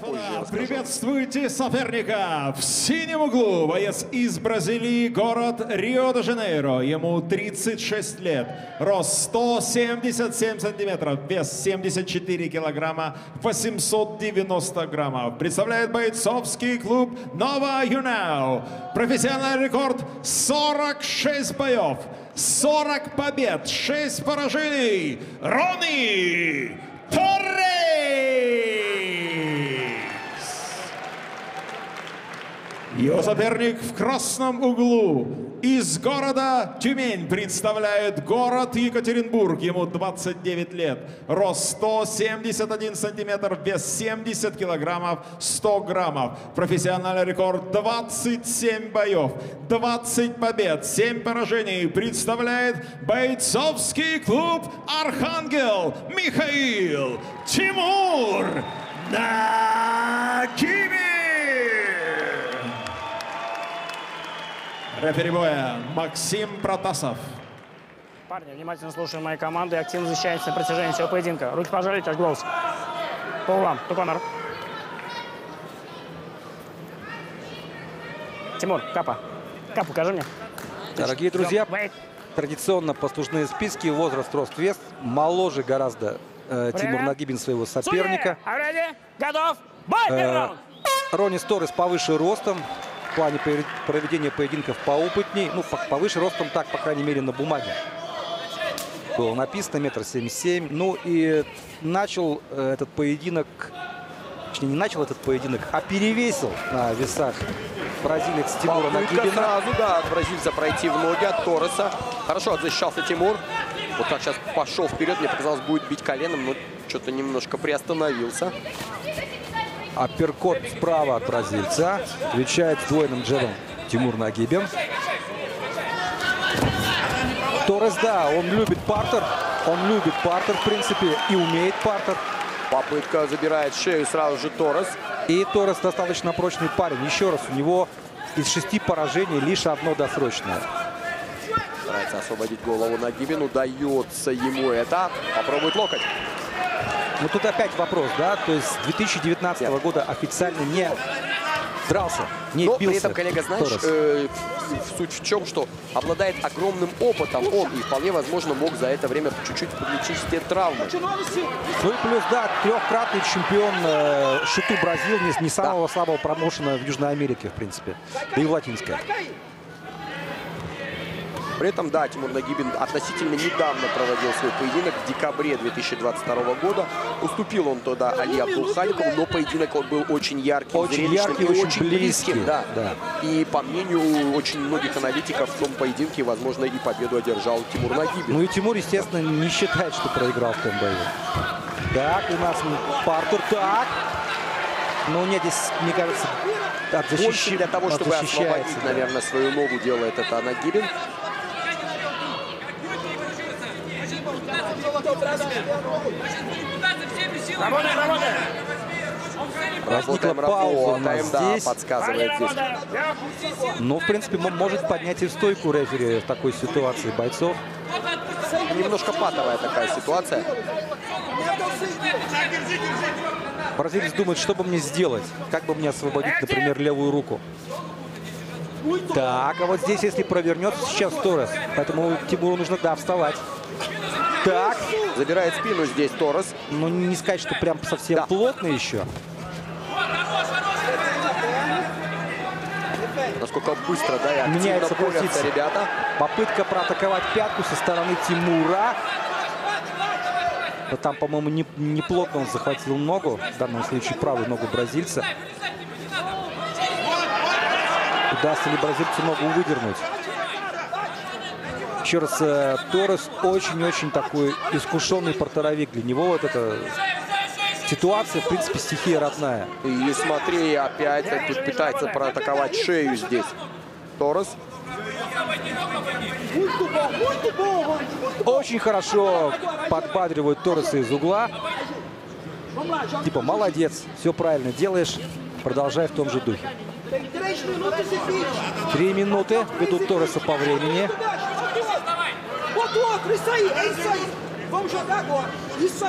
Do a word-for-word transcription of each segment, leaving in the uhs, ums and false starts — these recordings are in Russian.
господа, приветствуйте соперника. В синем углу боец из Бразилии, город Рио-де-Жанейро. Ему тридцать шесть лет, рост сто семьдесят семь сантиметров, вес семьдесят четыре килограмма, восемьсот девяносто граммов. Представляет бойцовский клуб «Нова Униао». Профессиональный рекорд сорок шесть боев, сорок побед, шесть поражений. Ронни Торрес! Его соперник в красном углу из города Тюмень представляет город Екатеринбург. Ему двадцать девять лет, рост сто семьдесят один сантиметр, вес семьдесят килограммов, сто граммов. Профессиональный рекорд двадцать семь боев, двадцать побед, семь поражений. Представляет бойцовский клуб «Архангел» Михаил Тимур Нагибин. Рефери боя Максим Протасов. Парни, внимательно слушаем мои команды и активно защищаемся на протяжении всего поединка. Руки пожали, тяж глаз. По углам. Туконар. Тимур, капа. Капа, покажи мне. Дорогие друзья, традиционно послушные списки, возраст, рост, вес. Моложе гораздо э, Тимур Нагибин своего соперника. Сури, готов. Бой, э, Ронни Торрес повыше ростом. В плане проведения поединков поопытней, ну, повыше ростом, так, по крайней мере, на бумаге. Было написано метр семьдесят семь. Ну и начал этот поединок, точнее, не начал этот поединок, а перевесил на весах бразилец Тимура Нагибина. Сразу, да, от бразильца пройти в ноги, от Торреса. Хорошо отзащищался Тимур. Вот так сейчас пошел вперед, мне показалось, будет бить коленом, но что-то немножко приостановился. Апперкот справа от бразильца. Отвечает двойным джебом Тимур Нагибин. Торрес, да, он любит партер. Он любит партер, в принципе, и умеет партер. Попытка забирает шею сразу же Торрес. И Торрес достаточно прочный парень. Еще раз, у него из шести поражений лишь одно досрочное. Старается освободить голову Нагибину. Удается ему это. Попробует локоть. Но тут опять вопрос, да, то есть с две тысячи девятнадцатого года официально не дрался, не бился. Но при этом, коллега, знаешь, э, суть в чем, что обладает огромным опытом он и вполне возможно мог за это время чуть-чуть подлечить те травмы. Ну и плюс, да, трехкратный чемпион э, шуту Бразил, не, не самого да. слабого промоушена в Южной Америке, в принципе, да и в Латинской. При этом, да, Тимур Нагибин относительно недавно проводил свой поединок в декабре две тысячи двадцать второго года. Уступил он тогда Алии Абдулханюкову, но поединок он был очень ярким, очень ярким, и очень, очень близким. близким да. Да. И по мнению очень многих аналитиков в том поединке, возможно, и победу одержал Тимур Нагибин. Ну и Тимур, естественно, не считает, что проиграл в том бою. Так, у нас партер, так. Но нет, здесь, мне кажется, больше для того, чтобы освободить, да. наверное, свою ногу делает это Нагибин. Работай, работай. Возникла пауза, она здесь. Да, подсказывает здесь. Но, в принципе, может поднять и в стойку рефери в такой ситуации бойцов. Немножко патовая такая ситуация. Бразилец думает, что бы мне сделать. Как бы мне освободить, например, левую руку. Так, а вот здесь, если провернется, сейчас Торрес. Поэтому Тимуру нужно, да, вставать. Так. Забирает спину здесь Торрес. Ну, не сказать, что прям совсем да. плотно еще. Насколько быстро, да, и активно меняется борются ребята. Попытка проатаковать пятку со стороны Тимура. Но там, по-моему, не, не плотно он захватил ногу. В данном случае правую ногу бразильца. Удастся ли бразильцу ногу выдернуть? Еще раз, Торрес очень-очень такой искушенный портаровик. Для него вот эта ситуация, в принципе, стихия родная. И смотри, опять пытается проатаковать шею здесь Торрес. Очень хорошо подбадривает Торреса из угла. Типа, молодец, все правильно делаешь, продолжай в том же духе. Три минуты ведут Торреса по времени.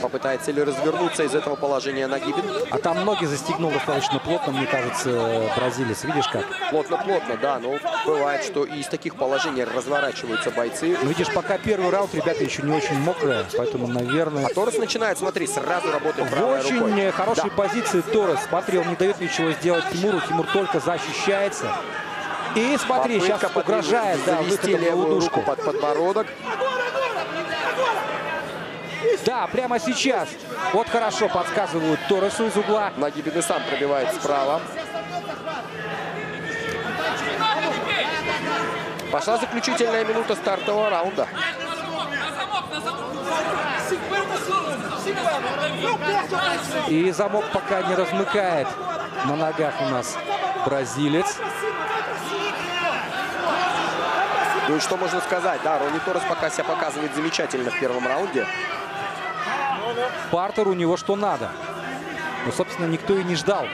Попытается ли развернуться из этого положения Нагибин? А там ноги застегнул достаточно плотно, мне кажется, бразилец. Видишь как? Плотно-плотно, да. Но бывает, что и из таких положений разворачиваются бойцы. Ну, видишь, пока первый раунд, ребята еще не очень мокрые, поэтому, наверное... А Торрес начинает, смотри, сразу работает правой рукой. В очень хорошей позиции Торрес. Смотри, он не дает ничего сделать Тимуру. Тимур только защищается. И смотри, сейчас угрожает, да, завести левую руку под подбородок. Да, прямо сейчас. Вот хорошо подсказывают Торресу из угла. Нагибин и сам пробивает справа. Пошла заключительная минута стартового раунда. И замок пока не размыкает на ногах у нас бразилец. Ну и что можно сказать, да, Ронни Торрес пока себя показывает замечательно в первом раунде. Партер у него что надо. Но, собственно, никто и не ждал,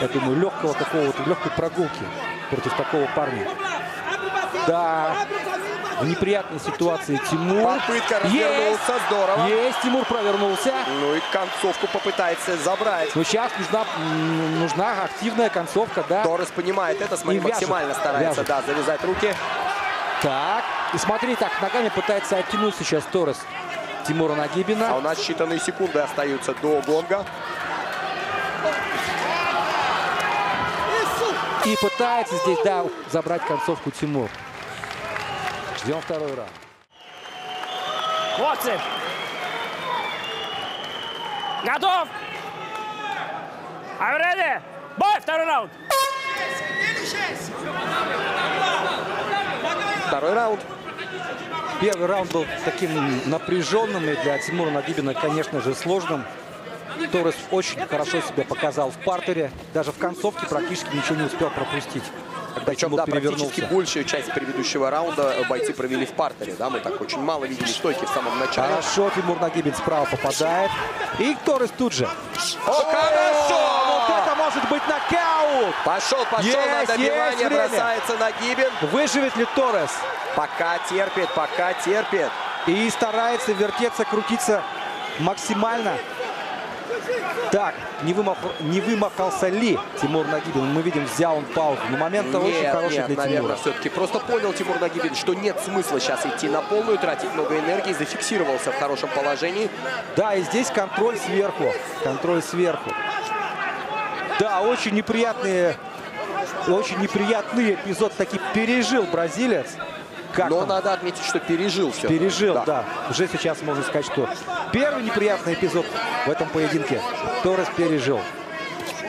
я думаю, легкого какого-то, легкой прогулки против такого парня. Да, в неприятной ситуации Тимур. Попытка развернулся, есть, здорово. Есть, Тимур провернулся. Ну и концовку попытается забрать. Ну сейчас нужна, нужна активная концовка, да. Торрес понимает это, смотри, максимально старается, вяжет. да, завязать руки. Так, и смотри, так, ногами пытается оттянуть сейчас Торрес Тимура Нагибина. А у нас считанные секунды остаются до гонга. И пытается здесь, да, забрать концовку Тимур. Ждем второй раунд. Хлопцы! Готов! Are you ready? Бой! Второй раунд! Второй раунд. Первый раунд был таким напряженным и для Тимура Нагибина, конечно же, сложным. Торрес очень хорошо себя показал в партере. Даже в концовке практически ничего не успел пропустить. Когда Причем, да, практически большую часть предыдущего раунда бойцы провели в партере. Да, мы так очень мало видели стойки в самом начале. Хорошо, Тимур Нагибин справа попадает. И Торрес тут же. О, хорошо! Может быть нокаут. Пошел, пошел есть, на добивание, бросается Нагибин. Выживет ли Торрес? Пока терпит, пока терпит. И старается вертеться, крутиться максимально. Так, не, вымах... не вымахался ли Тимур Нагибин? Мы видим, взял он паузу. Но момент-то очень хороший нет, для наверное, Тимура. Все-таки просто понял Тимур Нагибин, что нет смысла сейчас идти на полную, тратить много энергии, зафиксировался в хорошем положении. Да, и здесь контроль сверху. Контроль сверху. Да, очень неприятные, очень неприятный эпизод таки пережил бразилец. Как Но там? Надо отметить, что пережил все. Пережил, да. да. Уже сейчас можно сказать, что первый неприятный эпизод в этом поединке Торрес пережил.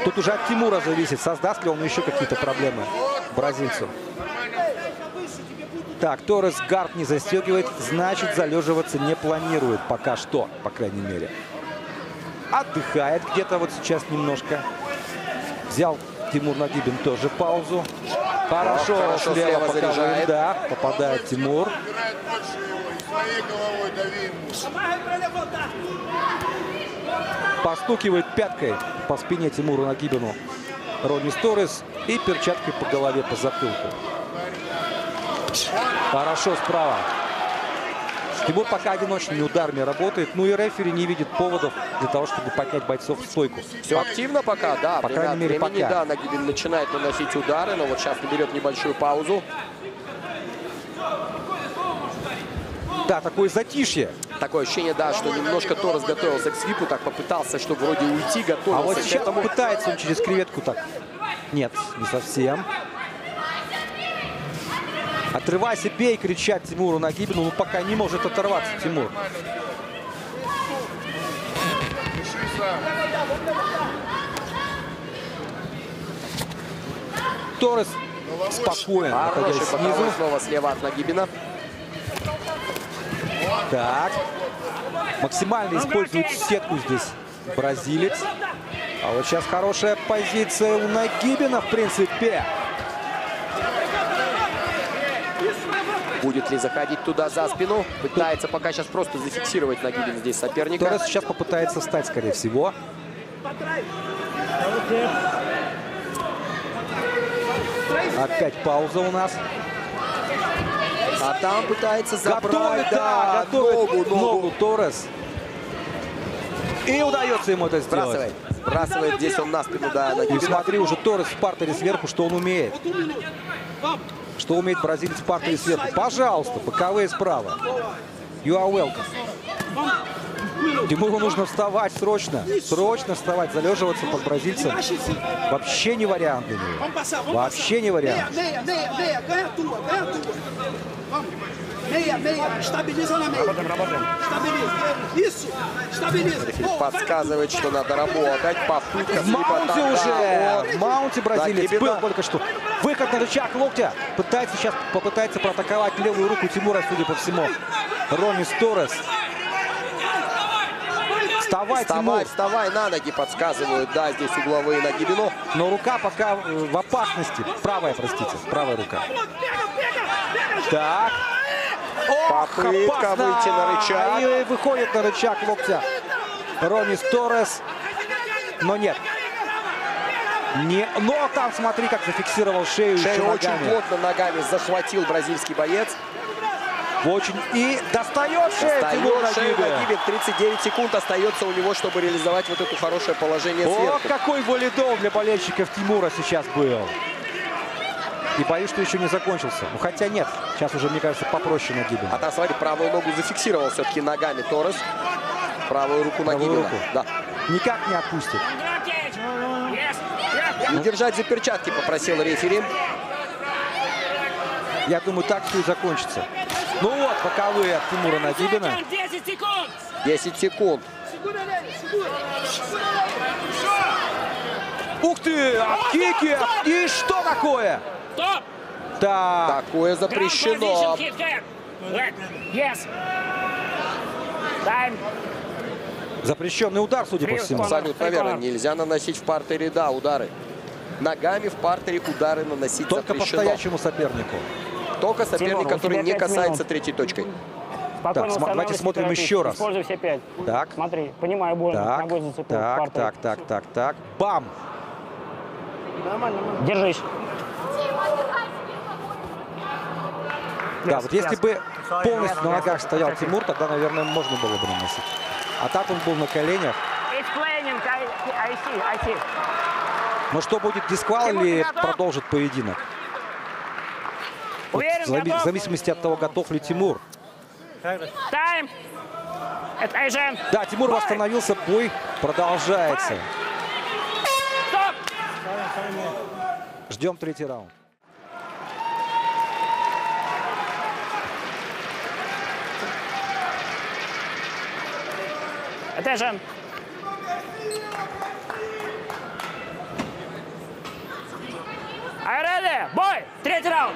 Тут уже от Тимура зависит, создаст ли он еще какие-то проблемы бразильцу. Так, Торрес гард не застегивает, значит залеживаться не планирует пока что, по крайней мере. Отдыхает где-то вот сейчас немножко. Взял Тимур Нагибин тоже паузу. Хорошо, да, хорошо слева, слева заряжает. Да, попадает Тимур. Постукивает пяткой по спине Тимуру Нагибину Ронни Торрес и перчаткой по голове, по затылку. Хорошо справа. Тимур пока одиночными ударами работает. Ну и рефери не видит поводов для того, чтобы поднять бойцов в стойку. Все активно пока, да. По крайней мере, пока. Да, Нагибин начинает наносить удары, но вот сейчас наберет небольшую паузу. Да, такое затишье. Такое ощущение, да, что немножко Торрес готовился к свипу, так попытался, что вроде уйти, готовился. А вот сейчас этому... пытается он через креветку так. Нет, не совсем. Отрывайся, бей, кричат Тимуру Нагибину, но пока не может оторваться Тимур. Торрес спокоен, находясь снизу. Снова слева от Нагибина. Так. Максимально использует сетку здесь бразилец. А вот сейчас хорошая позиция у Нагибина, в принципе. Будет ли заходить туда за спину? Пытается пока сейчас просто зафиксировать Нагибин здесь соперника. Торрес сейчас попытается встать, скорее всего. Опять пауза у нас. А там пытается забрать готовит, да, готовит ногу, ногу. ногу Торрес. И удается ему это сделать. Сбрасывает. Сбрасывает здесь он на спину. Да, и смотри, уже Торрес в партере сверху, что он умеет. Что умеет бразилец в партере сверху. Пожалуйста, боковые справа. You are welcome. Тимуру нужно вставать срочно. Срочно вставать. Залеживаться под бразильцем. Вообще не вариант для него. Вообще не вариант. Подсказывает, что надо работать. Попытка в маунте уже. В маунте бразилец был только что. Выход на рычаг локтя. Пытается сейчас, попытается проатаковать левую руку Тимура, судя по всему. Ронни Торрес. Вставай, вставай, вставай, на ноги подсказывают. Да, здесь угловые на Нагибину. Но рука пока в опасности. Правая, простите, правая рука. Так. Ох, попытка опасно. Выйти на рычаг. И выходит на рычаг локтя Ронни Торрес. Но нет. Не, но там, смотри, как зафиксировал шею. Шею очень ногами. Плотно ногами захватил бразильский боец. Очень. И достает шею. Достает шею Нагибин. тридцать девять секунд остается у него, чтобы реализовать вот это хорошее положение сверху. О, какой валидол для болельщиков Тимура сейчас был. И боюсь, что еще не закончился. Ну, хотя нет. Сейчас уже, мне кажется, попроще Нагибин. А там, смотри, правую ногу зафиксировал все-таки ногами Торрес. Правую руку Нагибина. Да. Никак не отпустит. Не держать за перчатки, попросил рефери. Я думаю, так все и закончится. Ну вот, боковые от Тимура Нагибина. десять секунд. Ух ты! Кики! И что такое? Так. Такое запрещено. Запрещенный удар, судя по всему. Абсолютно верно. Нельзя наносить в партере, да, удары. Ногами в партере удары наносить запрещено. Только по стоячему сопернику. Только соперник, который не касается третьей точкой. Так, см давайте смотрим еще раз. Используй все пять. Так. Смотри, понимаю, больно. Так, так, так, так, так. Бам! Нормально. Держись. Да, вот если бы полностью на ногах стоял Тимур, тогда, наверное, можно было бы наносить. А так он был на коленях. Но что будет, дисквал или продолжит поединок? Вот, в зависимости от того, готов ли Тимур. Да, Тимур восстановился, бой продолжается. Ждем третий раунд. Attention. Are you ready? Бой! Третий раунд.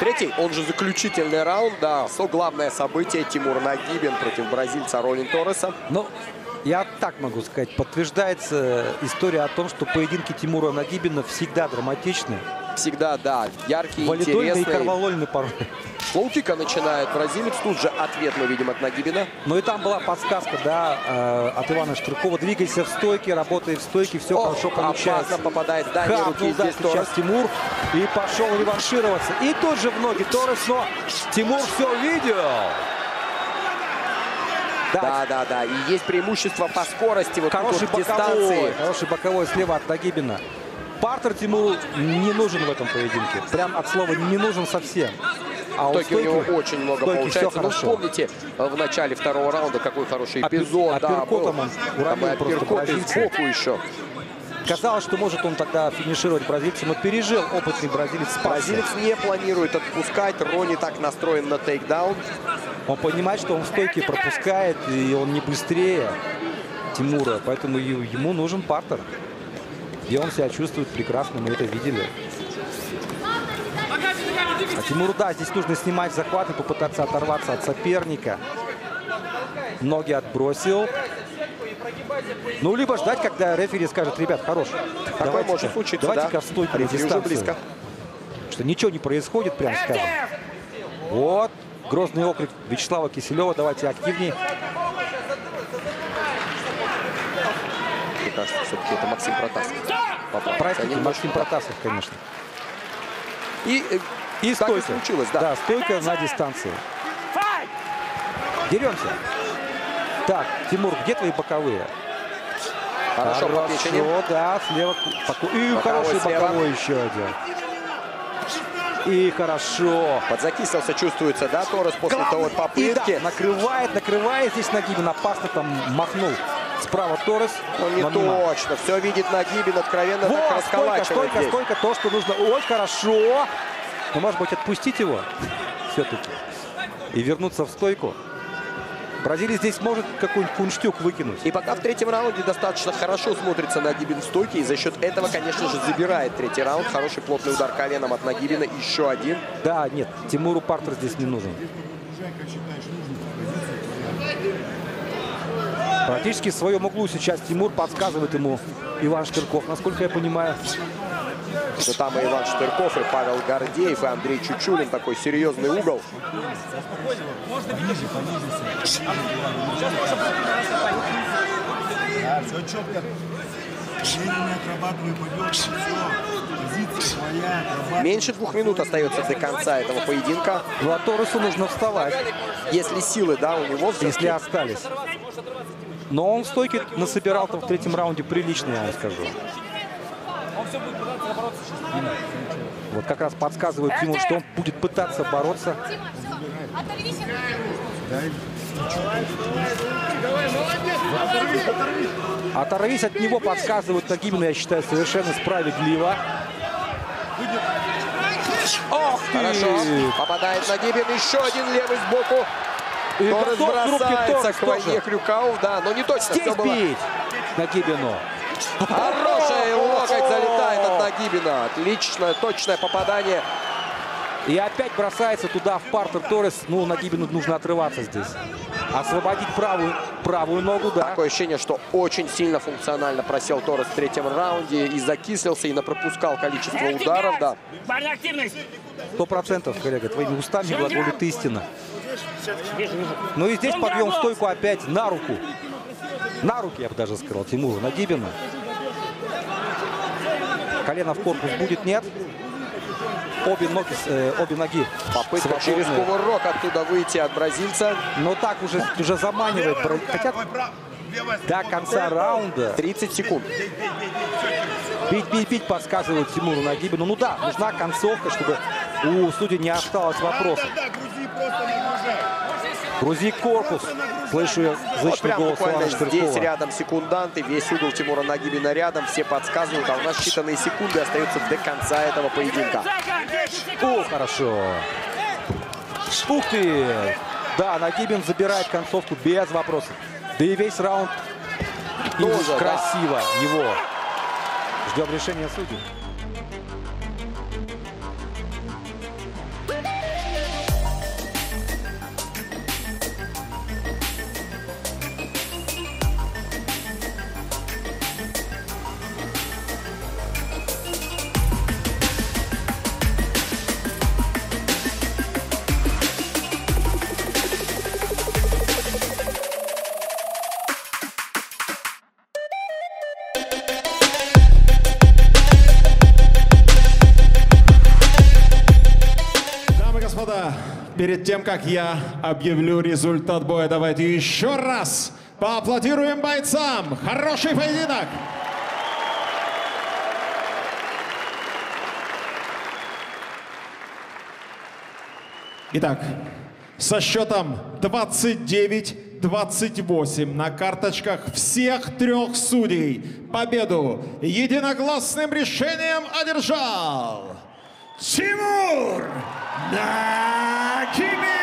Третий, он же заключительный раунд, да. Со главное событие Тимур Нагибин против бразильца Ронни Торреса. Ну, я так могу сказать, подтверждается история о том, что поединки Тимура Нагибина всегда драматичны. Всегда, да, яркие, интересные. И корвалольный порой. Лоу-кика начинает бразилец, тут же ответ мы видим от Нагибина. Ну и там была подсказка, да, от Ивана Штыркова. Двигайся в стойке, работай в стойке, все О, хорошо получается. Опасно попадает дальний Хап, руки, ну, здесь Торрес. Тимур и пошел реваншироваться. И тут же в ноги Торрес, но Тимур все видел. Да, да, да, да. И есть преимущество по скорости, вот хороший тут боковой, дистанции. Хороший боковой слева от Нагибина. Партер Тимуру не нужен в этом поединке. Прям от слова не нужен совсем. А стойки у него очень много получается. Ну, вспомните, в начале второго раунда какой хороший эпизод. Апперкотом он уронил просто бразильца. Еще. Казалось, что может он тогда финишировать бразильца, но пережил опытный бразилец. Бразилец не планирует отпускать. Ронни так настроен на тейкдаун. Он понимает, что он в стойке пропускает, и он не быстрее Тимура. Поэтому ему нужен партер. И он себя чувствует прекрасно, мы это видели. А Тимуру, да, здесь нужно снимать захват и попытаться оторваться от соперника. Ноги отбросил. Ну, либо ждать, когда рефери скажет, ребят, хорош, давайте-ка давайте да? в стойку дистанцию. Близко. Что ничего не происходит, прям скажем. Вот, грозный окрик Вячеслава Киселева, давайте активнее. Кажется, все-таки это Максим Протасов. Простите, Максим Протасов, конечно. И И стойка. Так и случилось, да. Да, стойка на дистанции. Деремся. Так, Тимур, где твои боковые? Хорошо, Хорошо да, слева. И боковой хороший слева. Боковой еще один. И хорошо. Подзакисился, чувствуется, да, Торрес после Главный. Того попытки. И да, накрывает, накрывает. Здесь Нагибин опасно там махнул. Справа Торрес. Он не Мамина. Точно. Все видит Нагибин, откровенно вот, так расколачивает. Столько, столько, столько, то, что нужно. Ой, хорошо. Ну, может быть, отпустить его все-таки. И вернуться в стойку. Бразилия здесь может какой-нибудь кунштюк выкинуть. И пока в третьем раунде достаточно хорошо смотрится Нагибин в стойке. И за счет этого, конечно же, забирает третий раунд. Хороший плотный удар коленом от Нагибина. Еще один. Да, нет, Тимуру партнер здесь не нужен. Практически в своем углу сейчас Тимур, подсказывает ему Иван Штырков, насколько я понимаю. Что там и Иван Штырков, и Павел Гордеев, и Андрей Чучулин. Такой серьезный угол. Меньше двух минут остается до конца этого поединка. Ну, а Торресу нужно вставать. Если силы, да, у него... Если остались. Но он в стойке насобирал-то в третьем раунде прилично, я вам скажу. Вот как раз подсказывает Тимур, что он будет пытаться бороться. Оторвись от него, подсказывают Нагибину, я считаю, совершенно справедливо. Ох ты! Хорошо, попадает Нагибин, еще один левый сбоку. И Торрес бросается к войне Хрюкау, да, но не точно. Здесь бить Нагибину. Хорошая локоть залетает от Нагибина. Отличное, точное попадание. И опять бросается туда в партер Торрес. Ну, Нагибину нужно отрываться здесь. Освободить правую, правую ногу, да. Такое ощущение, что очень сильно функционально просел Торрес в третьем раунде. И закислился, и напропускал количество ударов, да. Сто процентов, коллега, твоими устами глаголит истина. Ну и здесь подъем в стойку опять на руку. На руки, я бы даже сказал, Тимура Нагибина. Колено в корпус будет, нет. Обе ноги, э, обе ноги. Попытка свободные. Через кувырок оттуда выйти от бразильца. Но так уже, уже заманивает. Хотят до конца раунда. тридцать секунд. Бить, бить, бить, подсказывают Тимуру Нагибину. Ну да, нужна концовка, чтобы у судей не осталось вопросов. Грузи корпус. Слышу я зычный голос Ивана Штыркова. Здесь рядом секунданты, весь угол Тимура Нагибина рядом, все подсказывают, а у нас считанные секунды остаются до конца этого поединка. О, хорошо. Ух ты! Да, Нагибин забирает концовку без вопросов. Да и весь раунд тоже красиво да. его. Ждем решения судей. Перед тем, как я объявлю результат боя, давайте еще раз поаплодируем бойцам. Хороший поединок! Итак, со счетом двадцать девять — двадцать восемь на карточках всех трех судей победу единогласным решением одержал Тимур Нагибин!